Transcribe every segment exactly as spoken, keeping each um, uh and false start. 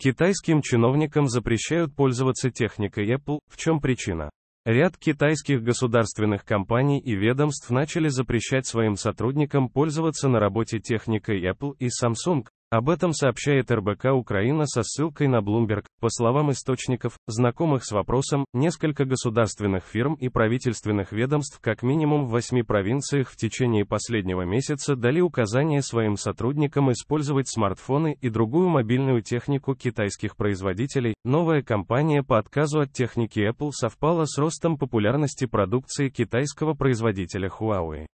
Китайским чиновникам запрещают пользоваться техникой Apple, в чем причина? Ряд китайских государственных компаний и ведомств начали запрещать своим сотрудникам пользоваться на работе техникой Apple и Samsung. Об этом сообщает эр бэ ка Украина со ссылкой на Bloomberg. По словам источников, знакомых с вопросом, несколько государственных фирм и правительственных ведомств как минимум в восьми провинциях в течение последнего месяца дали указание своим сотрудникам использовать смартфоны и другую мобильную технику китайских производителей. Новая кампания по отказу от техники Apple совпала с ростом популярности продукции китайского производителя Huawei.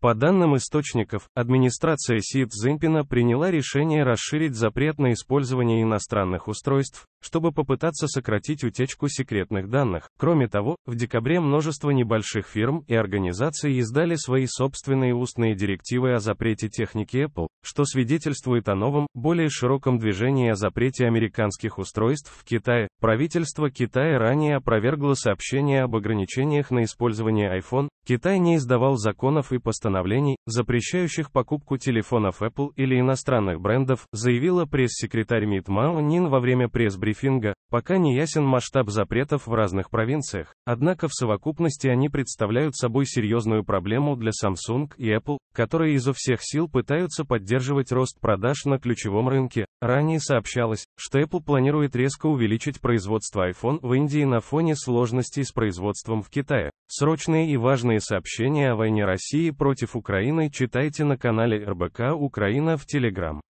По данным источников, администрация Си Цзиньпина приняла решение расширить запрет на использование иностранных устройств, чтобы попытаться сократить утечку секретных данных. Кроме того, в декабре множество небольших фирм и организаций издали свои собственные устные директивы о запрете техники Apple, что свидетельствует о новом, более широком движении о запрете американских устройств в Китае. Правительство Китая ранее опровергло сообщение об ограничениях на использование iPhone. Китай не издавал законов и постановлений, запрещающих покупку телефонов Apple или иностранных брендов, заявила пресс-секретарь МИД Мао Нин во время пресс-брифинга. Пока не ясен масштаб запретов в разных провинциях, однако в совокупности они представляют собой серьезную проблему для Samsung и Apple, которые изо всех сил пытаются поддерживать рост продаж на ключевом рынке. Ранее сообщалось, что Apple планирует резко увеличить производство iPhone в Индии на фоне сложностей с производством в Китае. Срочные и важные сообщения о войне России против Украины читайте на канале эр бэ ка Украина в Telegram.